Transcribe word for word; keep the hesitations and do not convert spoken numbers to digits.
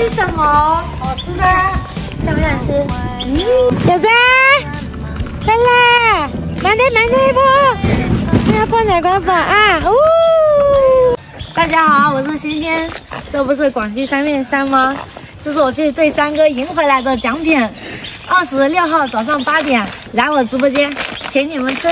吃什么？好吃的，想不想吃？嗯，小三，来啦，慢点慢点不，要放点光粉啊！哦，大家好，我是仙仙，这不是广西三面山吗？这是我去对三哥赢回来的奖品，二十六号早上八点来我直播间，请你们吃。